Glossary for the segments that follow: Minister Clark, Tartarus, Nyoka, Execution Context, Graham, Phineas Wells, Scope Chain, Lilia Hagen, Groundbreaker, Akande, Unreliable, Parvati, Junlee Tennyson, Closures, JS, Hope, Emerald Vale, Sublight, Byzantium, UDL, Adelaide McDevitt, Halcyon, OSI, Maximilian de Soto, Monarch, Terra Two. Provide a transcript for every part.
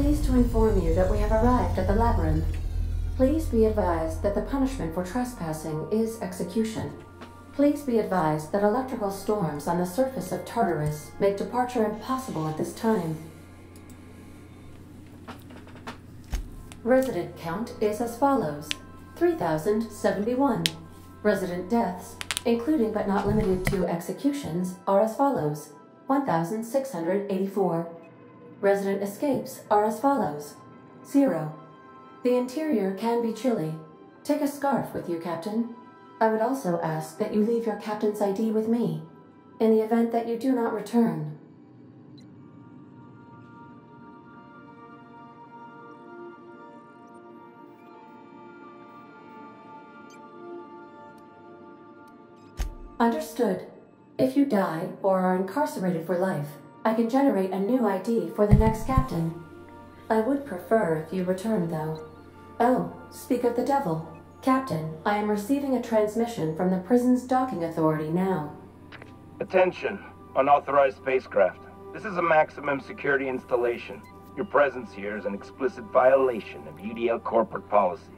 pleased to inform you that we have arrived at the Labyrinth. Please be advised that the punishment for trespassing is execution. Please be advised that electrical storms on the surface of Tartarus make departure impossible at this time. Resident count is as follows: 3,071. Resident deaths, including but not limited to executions, are as follows: 1,684. Resident escapes are as follows: 0. The interior can be chilly. Take a scarf with you, Captain. I would also ask that you leave your Captain's ID with me, in the event that you do not return. Understood. If you die or are incarcerated for life, I can generate a new ID for the next Captain. I would prefer if you returned, though. Oh, speak of the devil. Captain, I am receiving a transmission from the prison's docking authority now. Attention, unauthorized spacecraft. This is a maximum security installation. Your presence here is an explicit violation of UDL corporate policy.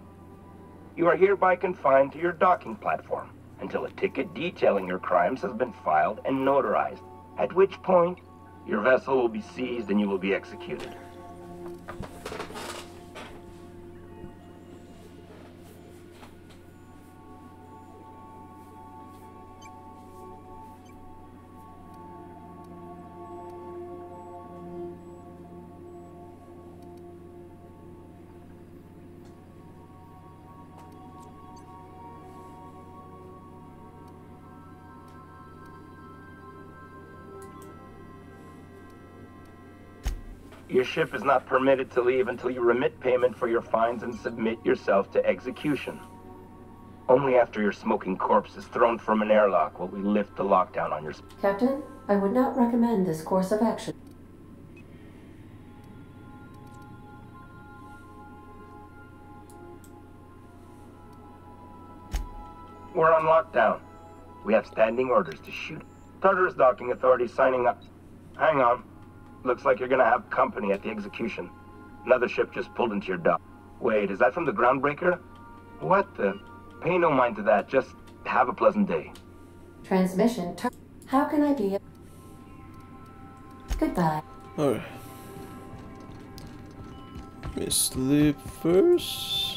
You are hereby confined to your docking platform until a ticket detailing your crimes has been filed and notarized, at which point your vessel will be seized and you will be executed. Your ship is not permitted to leave until you remit payment for your fines and submit yourself to execution. Only after your smoking corpse is thrown from an airlock will we lift the lockdown on your... Captain, I would not recommend this course of action. We're on lockdown. We have standing orders to shoot. Tartarus docking authority signing up. Hang on. Looks like you're gonna have company at the execution. Another ship just pulled into your dock. Wait, is that from the Groundbreaker? What the? Pay no mind to that. Just have a pleasant day. Transmission. How can I be? Goodbye. Alright. Let me sleep first.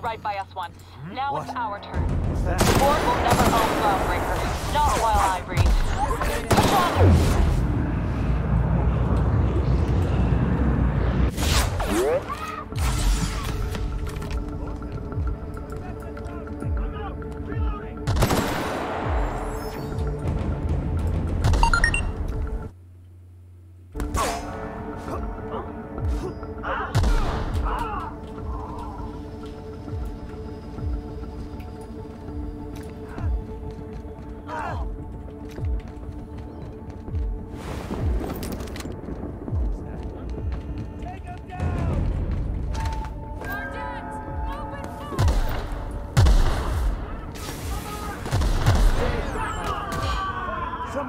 Right by us once. Now what? It's our turn. The board will never own Groundbreaker. Not while I breathe. Push on.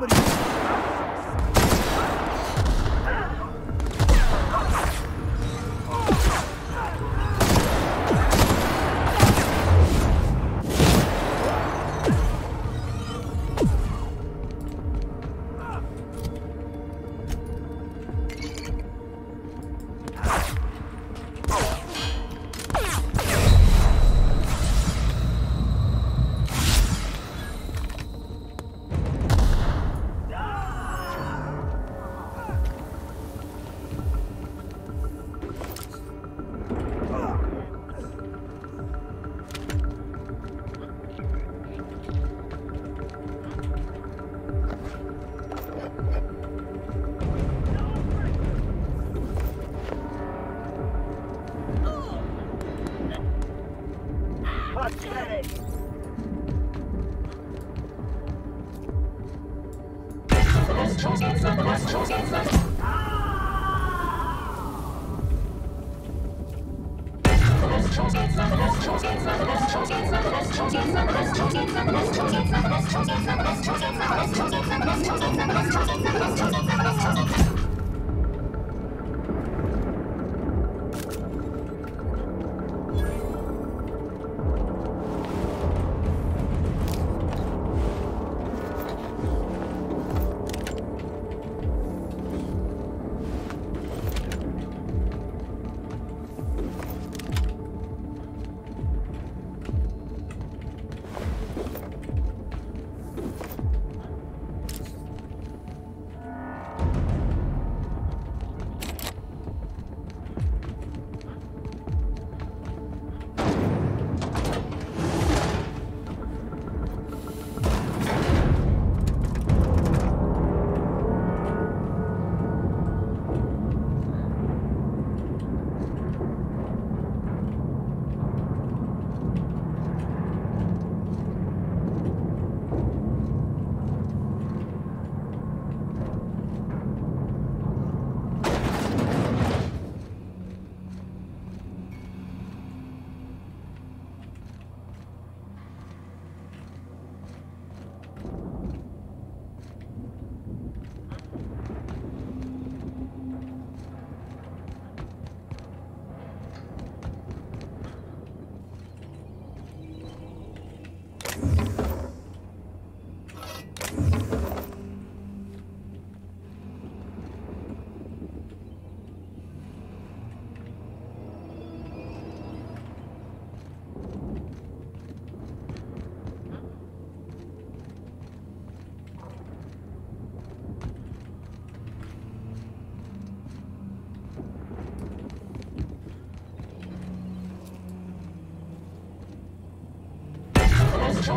Let's go,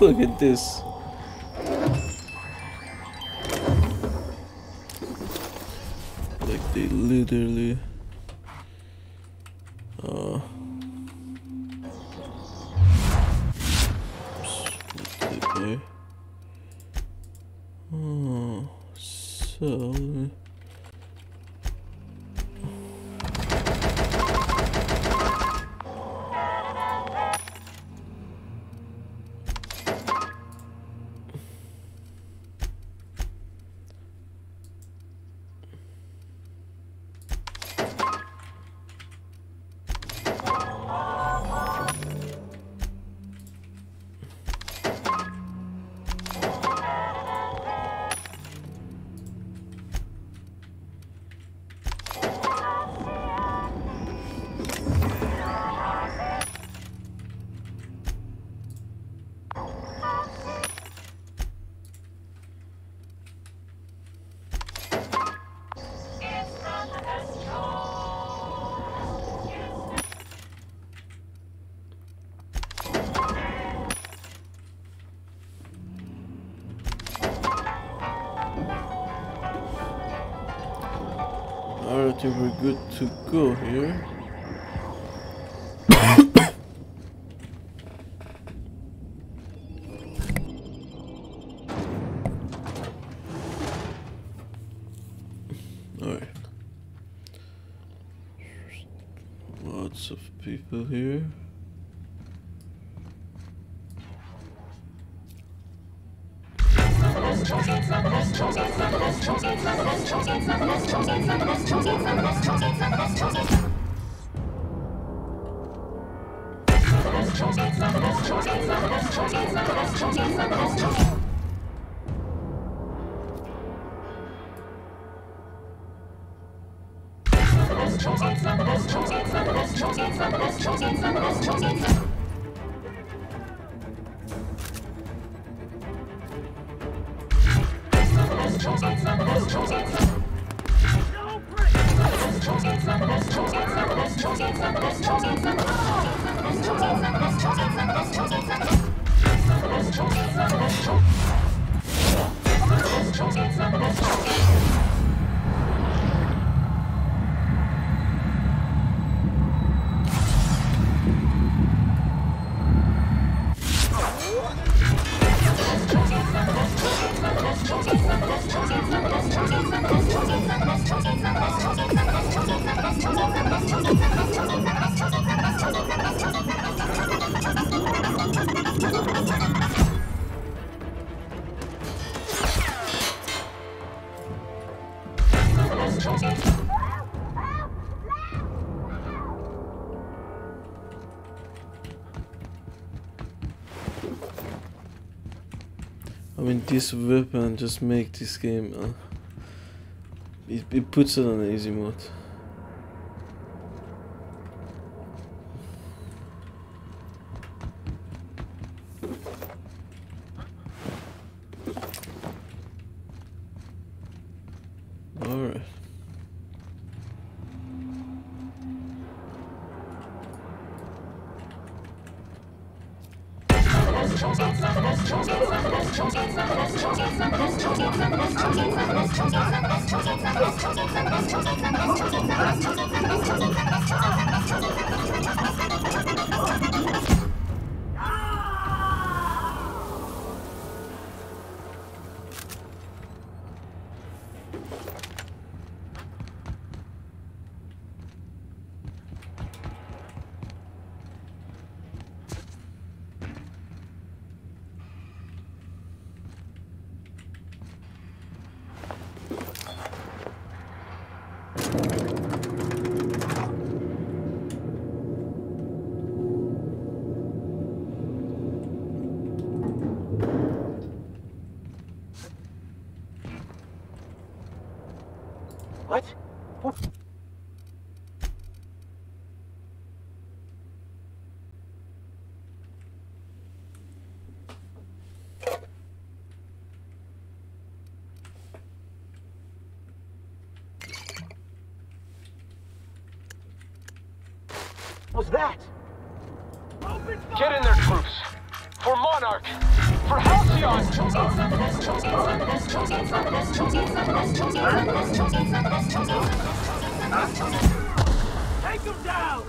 Look at this. Like they literally we're good to go here. lots of people here. This weapon just make this game it puts it on easy mode. That? Get in there, troops. For Monarch. For Halcyon. Take them down.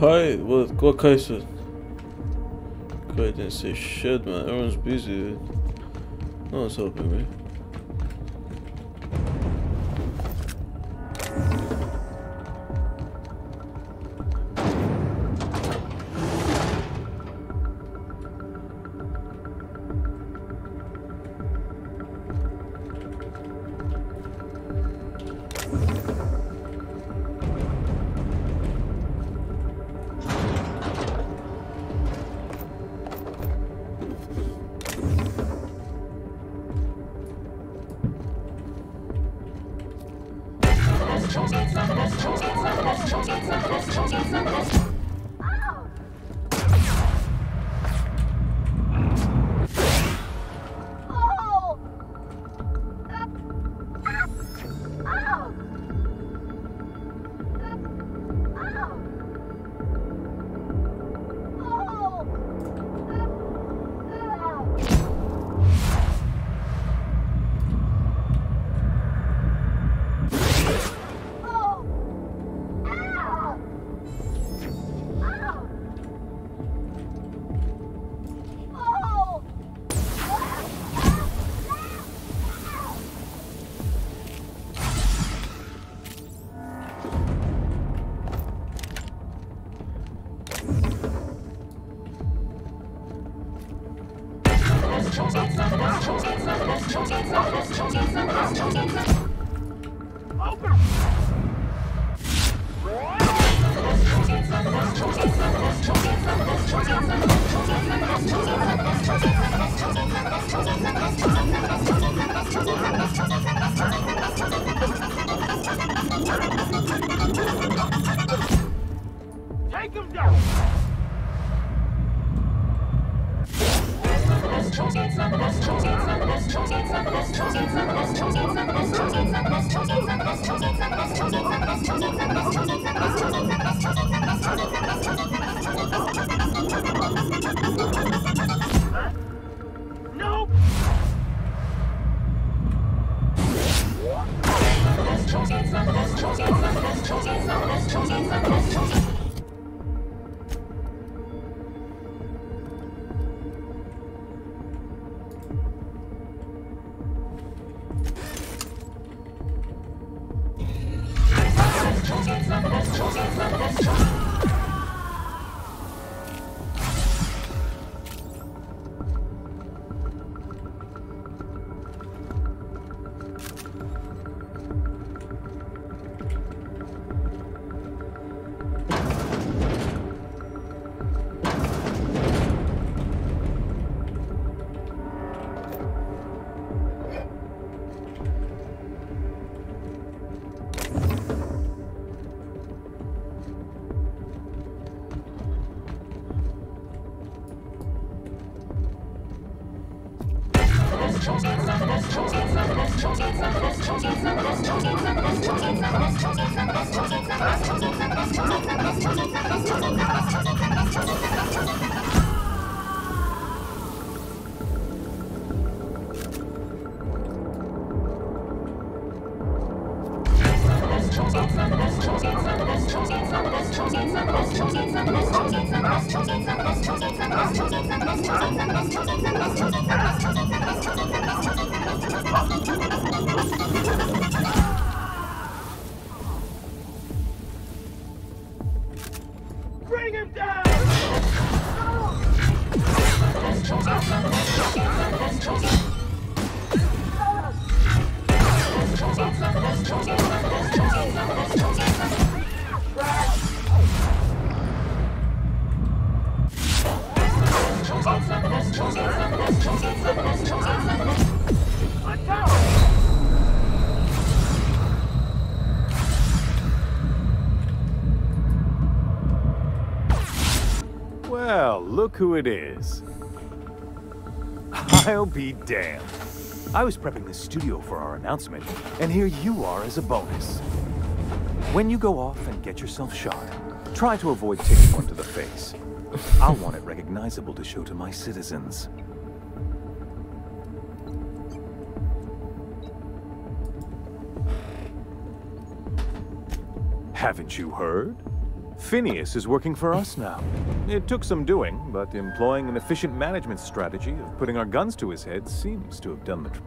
Kai, what Kai said? Kai didn't say shit, man. Everyone's busy. No one's helping me. Take him down! Nope. Well, look who it is. I'll be damned. I was prepping the studio for our announcement, and here you are as a bonus. When you go off and get yourself shot, try to avoid taking one to the face. I want it recognizable to show to my citizens. Haven't you heard? Phineas is working for us now. It took some doing, but employing an efficient management strategy of putting our guns to his head seems to have done the trick.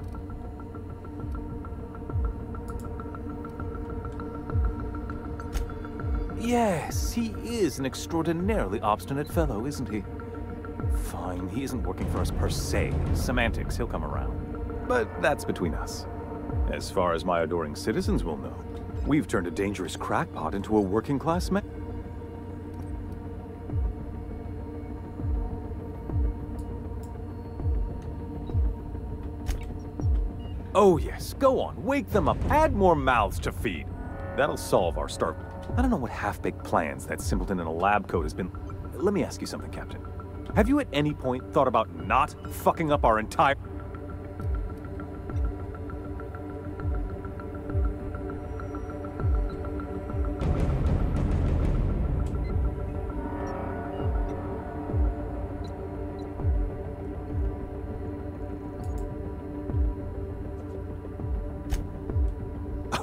Yes, he is an extraordinarily obstinate fellow, isn't he? Fine, he isn't working for us per se. Semantics, he'll come around. But that's between us. As far as my adoring citizens will know, we've turned a dangerous crackpot into a working-class man. Oh yes, go on, wake them up, add more mouths to feed. That'll solve our starvation. I don't know what half-baked plans that simpleton in a lab coat has been... Let me ask you something, Captain. Have you at any point thought about not fucking up our entire...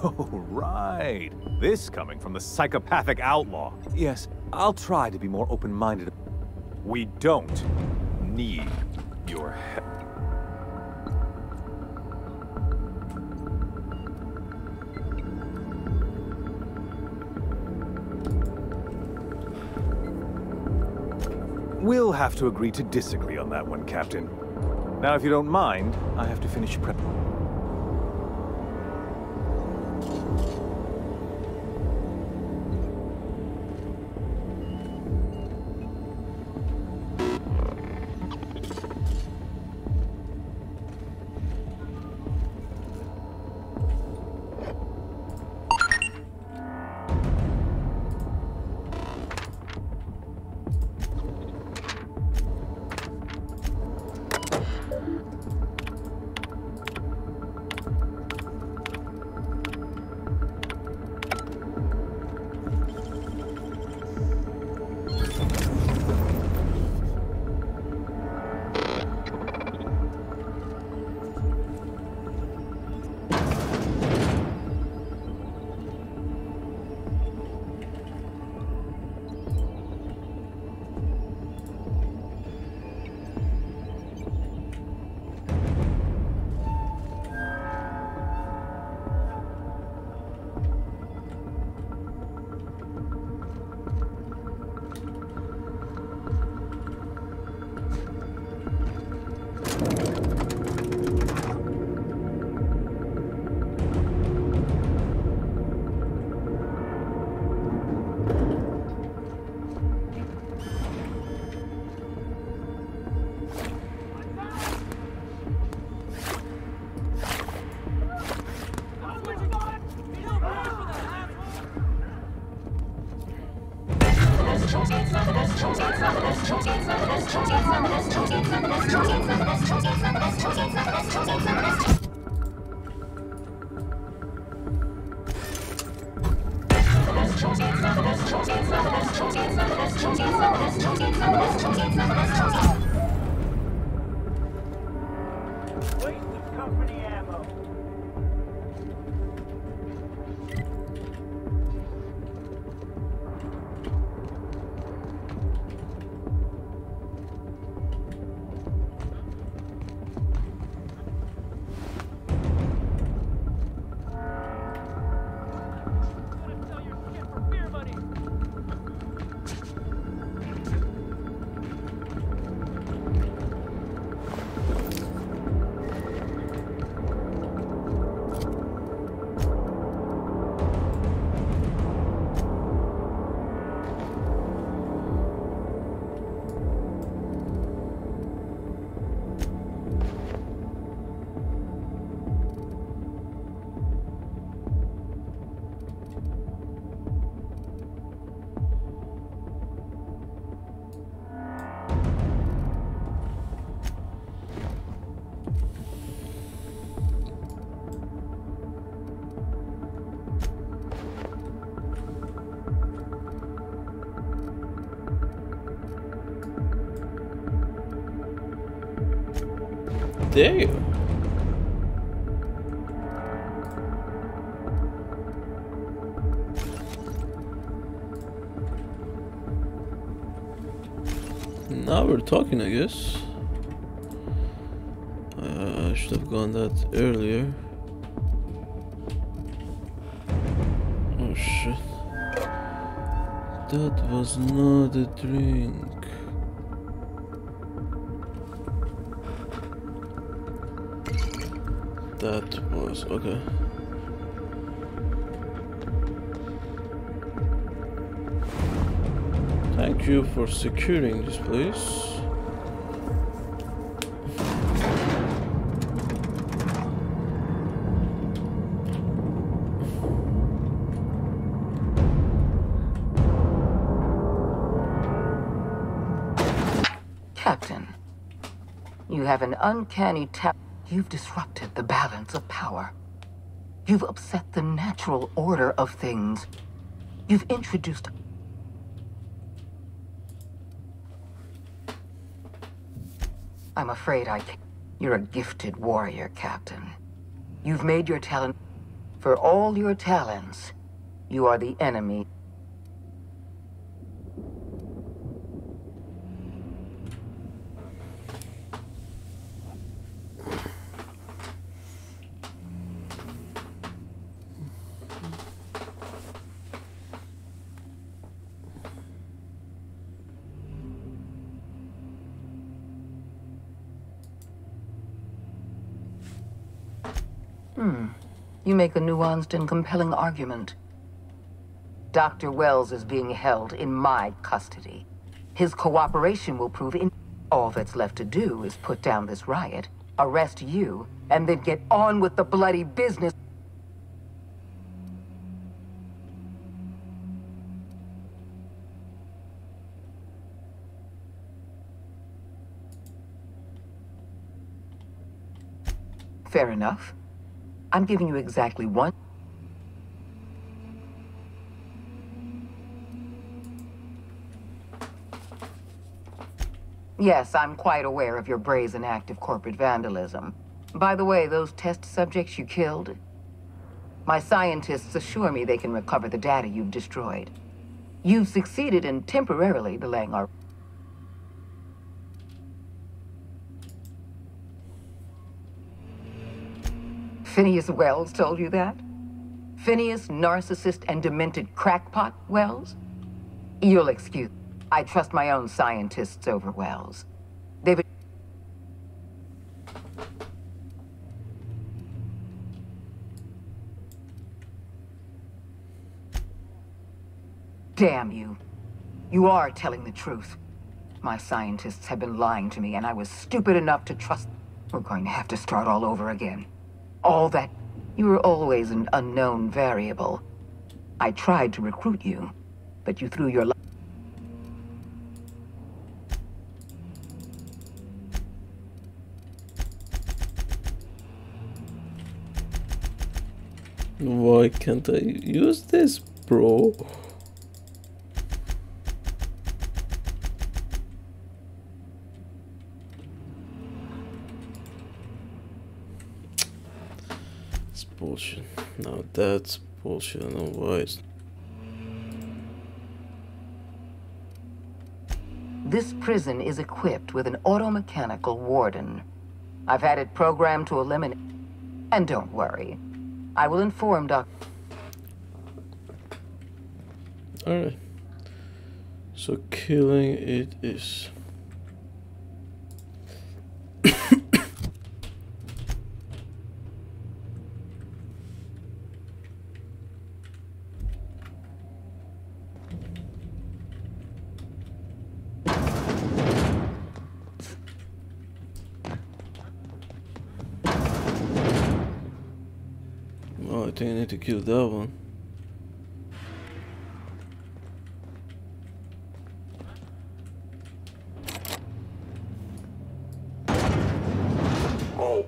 Oh, right. This coming from the psychopathic outlaw. Yes, I'll try to be more open-minded. We don't need your help. We'll have to agree to disagree on that one, Captain. Now, if you don't mind, I have to finish prep. Damn. Now we're talking, I guess. I should have gone that earlier. Oh shit. That was not a drink. That was okay. Thank you for securing this place. Captain, you have an uncanny talent. You've disrupted the balance of power. You've upset the natural order of things. You've introduced... I'm afraid I can't. You're a gifted warrior, Captain. You've made your talent... For all your talents, you are the enemy. You make a nuanced and compelling argument. Dr. Wells is being held in my custody. His cooperation will prove in... All that's left to do is put down this riot, arrest you, and then get on with the bloody business. Fair enough. I'm giving you exactly one. Yes, I'm quite aware of your brazen act of corporate vandalism. By the way, those test subjects you killed? My scientists assure me they can recover the data you've destroyed. You've succeeded in temporarily delaying our... Phineas Wells told you that? Phineas, narcissist, and demented crackpot Wells? You'll excuse... I trust my own scientists over Wells. They've... Damn you. You are telling the truth. My scientists have been lying to me, and I was stupid enough to trust... We're going to have to start all over again. All that... You were always an unknown variable. I tried to recruit you, but you threw your... Why can't I use this, bro? It's bullshit. Now that's bullshit. I don't know why. This prison is equipped with an auto-mechanical warden. I've had it programmed to eliminate... And don't worry. I will inform Doc. Alright. So killing it is. To kill that one. Oh.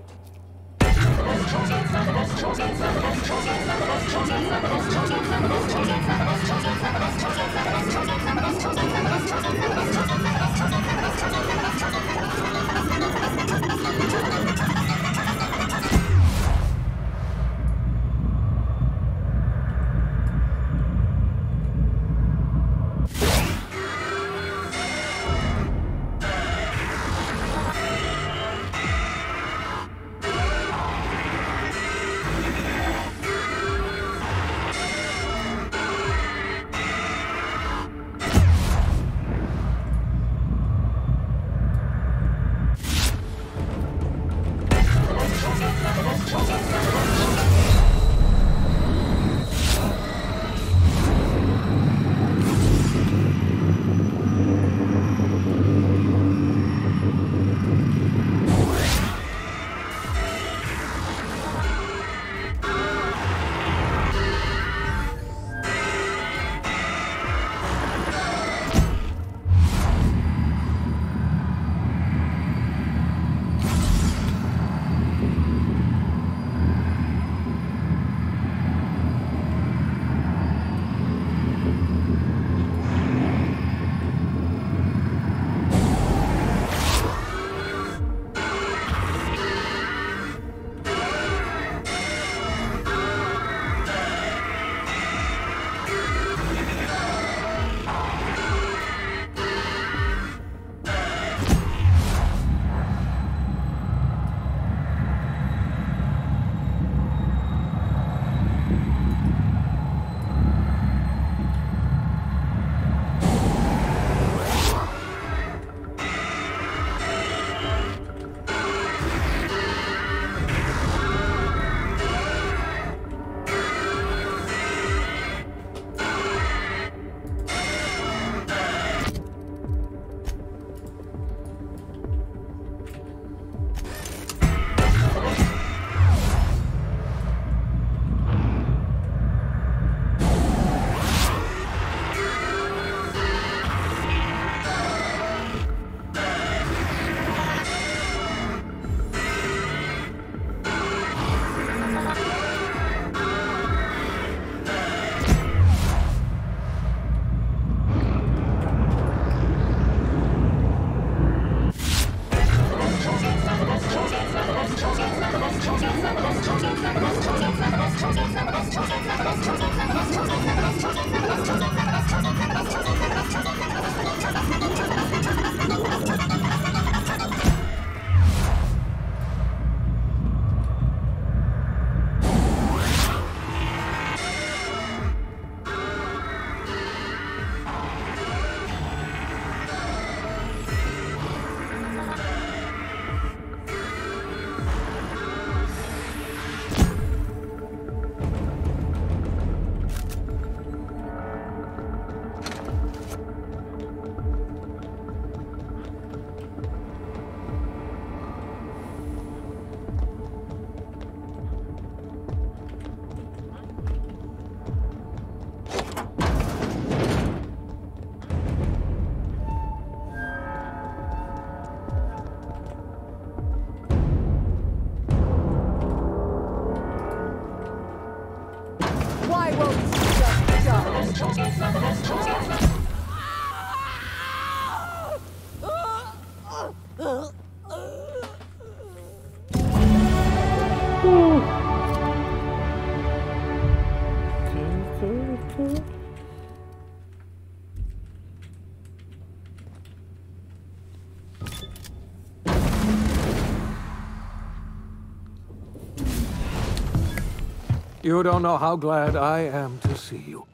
You don't know how glad I am to see you.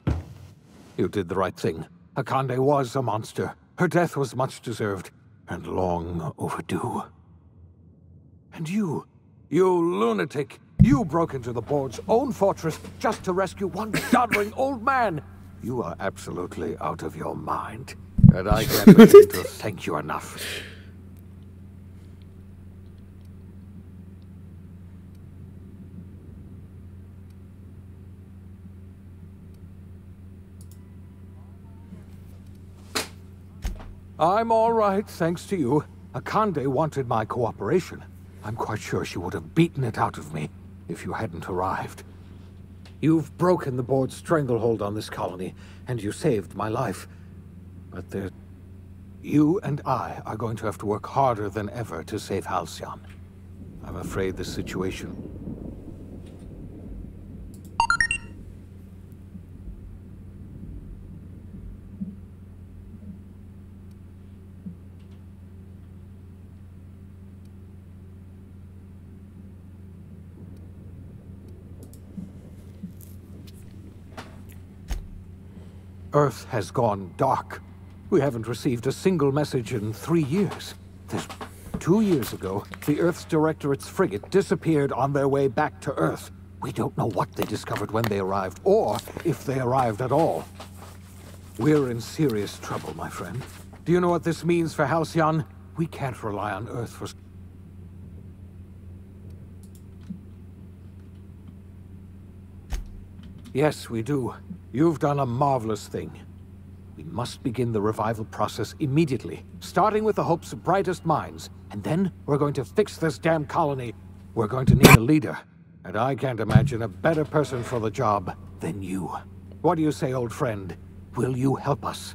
You did the right thing. Akande was a monster. Her death was much deserved, and long overdue. And you lunatic, you broke into the board's own fortress just to rescue one doddering old man. You are absolutely out of your mind, and I can't begin to thank you enough. I'm all right, thanks to you. Akande wanted my cooperation. I'm quite sure she would have beaten it out of me if you hadn't arrived. You've broken the board's stranglehold on this colony, and you saved my life. But you and I are going to have to work harder than ever to save Halcyon. I'm afraid the situation... Earth has gone dark. We haven't received a single message in 3 years. 2 years ago, the Earth's Directorate's frigate disappeared on their way back to Earth. We don't know what they discovered when they arrived, or if they arrived at all. We're in serious trouble, my friend. Do you know what this means for Halcyon? We can't rely on Earth for... Yes, we do. You've done a marvelous thing. We must begin the revival process immediately, starting with the Hope's brightest minds. And then we're going to fix this damn colony. We're going to need a leader. And I can't imagine a better person for the job than you. What do you say, old friend? Will you help us?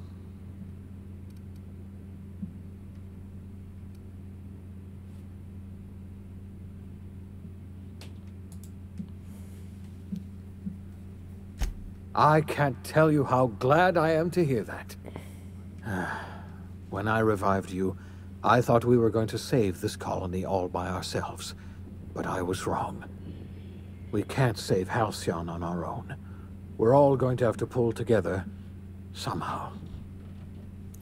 I can't tell you how glad I am to hear that. When I revived you, I thought we were going to save this colony all by ourselves. But I was wrong. We can't save Halcyon on our own. We're all going to have to pull together, somehow.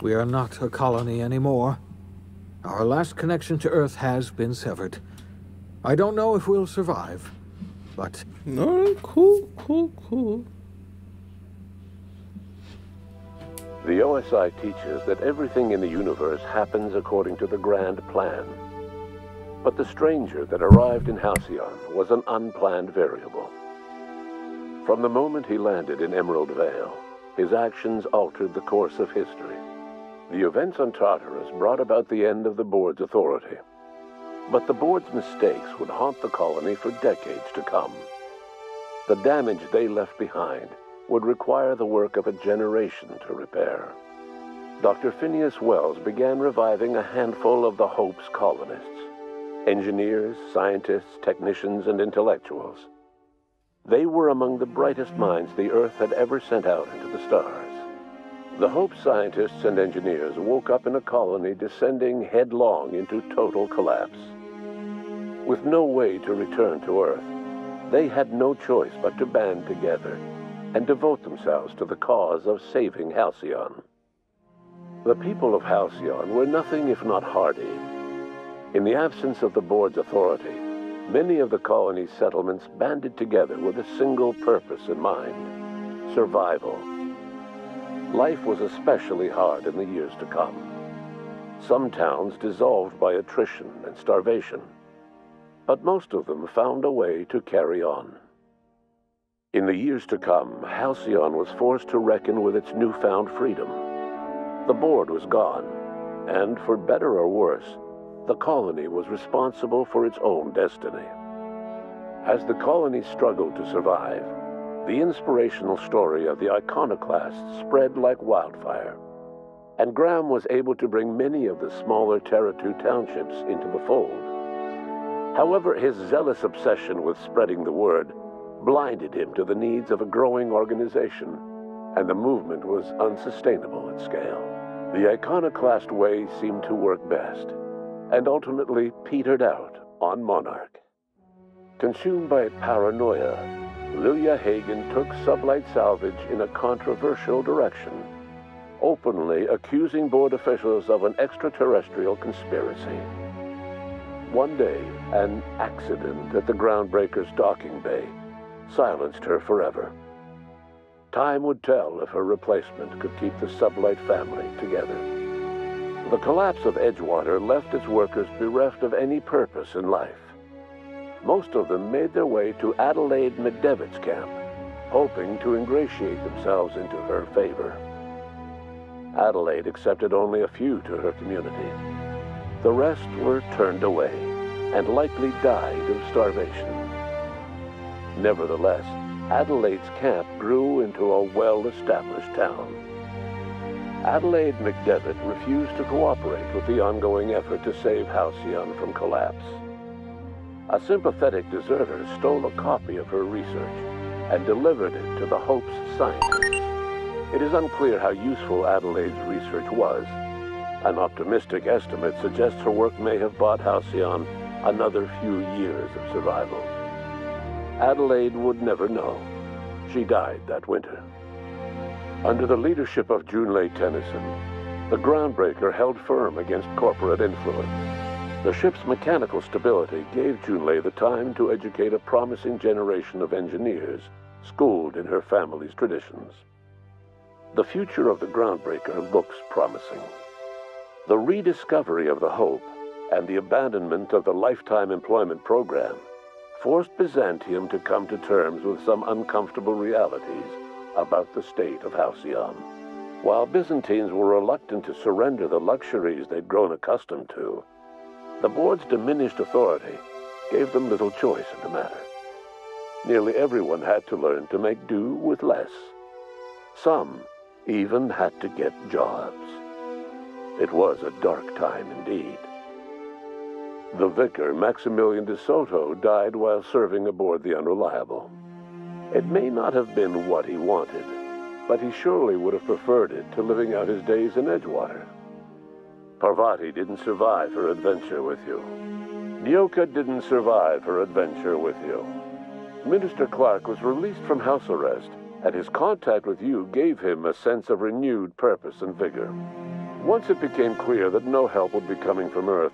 We are not a colony anymore. Our last connection to Earth has been severed. I don't know if we'll survive, but... No, cool. The OSI teaches that everything in the universe happens according to the grand plan. But the stranger that arrived in Halcyon was an unplanned variable. From the moment he landed in Emerald Vale, his actions altered the course of history. The events on Tartarus brought about the end of the board's authority. But the board's mistakes would haunt the colony for decades to come. The damage they left behind would require the work of a generation to repair. Dr. Phineas Wells began reviving a handful of the Hope's colonists, engineers, scientists, technicians, and intellectuals. They were among the brightest minds the Earth had ever sent out into the stars. The Hope scientists and engineers woke up in a colony descending headlong into total collapse. With no way to return to Earth, they had no choice but to band together and devote themselves to the cause of saving Halcyon. The people of Halcyon were nothing if not hardy. In the absence of the board's authority, many of the colony's settlements banded together with a single purpose in mind: survival. Life was especially hard in the years to come. Some towns dissolved by attrition and starvation, but most of them found a way to carry on. In the years to come, Halcyon was forced to reckon with its newfound freedom. The board was gone, and for better or worse, the colony was responsible for its own destiny. As the colony struggled to survive, the inspirational story of the iconoclasts spread like wildfire, and Graham was able to bring many of the smaller Terra Two townships into the fold. However, his zealous obsession with spreading the word blinded him to the needs of a growing organization, and the movement was unsustainable at scale. The iconoclast way seemed to work best, and ultimately petered out on Monarch. Consumed by paranoia, Lilia Hagen took Sublight salvage in a controversial direction, openly accusing board officials of an extraterrestrial conspiracy. One day, an accident at the Groundbreaker's docking bay silenced her forever. Time would tell if her replacement could keep the Sublight family together. The collapse of Edgewater left its workers bereft of any purpose in life. Most of them made their way to Adelaide McDevitt's camp, hoping to ingratiate themselves into her favor. Adelaide accepted only a few to her community. The rest were turned away and likely died of starvation. Nevertheless, Adelaide's camp grew into a well-established town. Adelaide McDevitt refused to cooperate with the ongoing effort to save Halcyon from collapse. A sympathetic deserter stole a copy of her research and delivered it to the Hope's scientists. It is unclear how useful Adelaide's research was. An optimistic estimate suggests her work may have bought Halcyon another few years of survival. Adelaide would never know. She died that winter. Under the leadership of Junlee Tennyson, the Groundbreaker held firm against corporate influence. The ship's mechanical stability gave Junlee the time to educate a promising generation of engineers schooled in her family's traditions. The future of the Groundbreaker looks promising. The rediscovery of the Hope and the abandonment of the lifetime employment program forced Byzantium to come to terms with some uncomfortable realities about the state of Halcyon. While Byzantines were reluctant to surrender the luxuries they'd grown accustomed to, the board's diminished authority gave them little choice in the matter. Nearly everyone had to learn to make do with less. Some even had to get jobs. It was a dark time indeed. The vicar, Maximilian de Soto, died while serving aboard the Unreliable. It may not have been what he wanted, but he surely would have preferred it to living out his days in Edgewater. Parvati didn't survive her adventure with you. Nyoka didn't survive her adventure with you. Minister Clark was released from house arrest, and his contact with you gave him a sense of renewed purpose and vigor. Once it became clear that no help would be coming from Earth,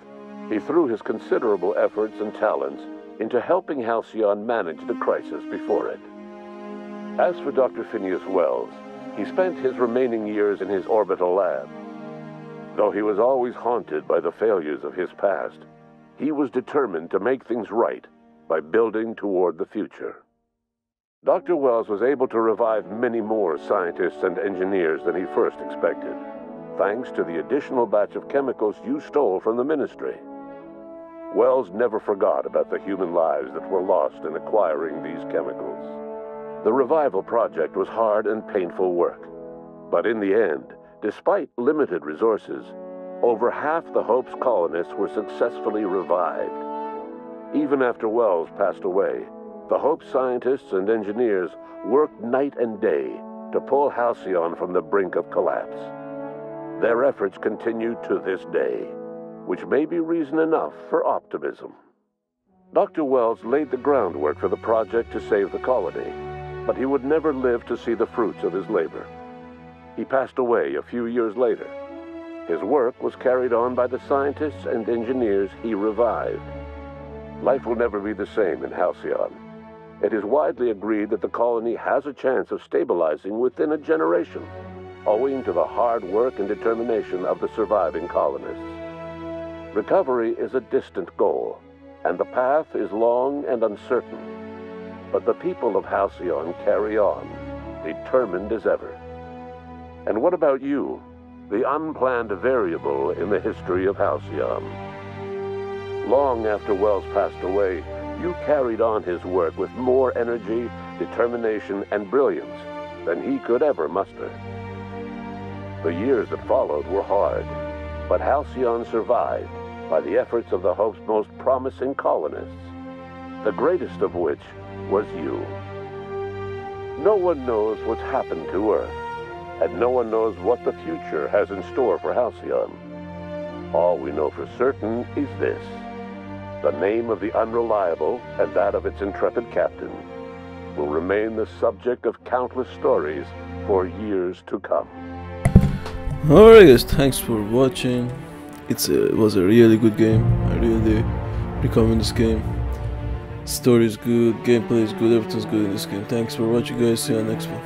he threw his considerable efforts and talents into helping Halcyon manage the crisis before it. As for Dr. Phineas Wells, he spent his remaining years in his orbital lab. Though he was always haunted by the failures of his past, he was determined to make things right by building toward the future. Dr. Wells was able to revive many more scientists and engineers than he first expected, thanks to the additional batch of chemicals you stole from the Ministry. Wells never forgot about the human lives that were lost in acquiring these chemicals. The revival project was hard and painful work, but in the end, despite limited resources, over half the Hope's colonists were successfully revived. Even after Wells passed away, the Hope scientists and engineers worked night and day to pull Halcyon from the brink of collapse. Their efforts continue to this day, which may be reason enough for optimism. Dr. Wells laid the groundwork for the project to save the colony, but he would never live to see the fruits of his labor. He passed away a few years later. His work was carried on by the scientists and engineers he revived. Life will never be the same in Halcyon. It is widely agreed that the colony has a chance of stabilizing within a generation, owing to the hard work and determination of the surviving colonists. Recovery is a distant goal, and the path is long and uncertain. But the people of Halcyon carry on, determined as ever. And what about you, the unplanned variable in the history of Halcyon? Long after Wells passed away, you carried on his work with more energy, determination, and brilliance than he could ever muster. The years that followed were hard, but Halcyon survived by the efforts of the Hope's most promising colonists, the greatest of which was you. No one knows what's happened to Earth, and no one knows what the future has in store for Halcyon. All we know for certain is this: the name of the Unreliable and that of its intrepid captain will remain the subject of countless stories for years to come. Alright guys, thanks for watching. It was a really good game. I really recommend this game. Story is good, gameplay is good, everything's good in this game. Thanks for watching guys, see you on the next one.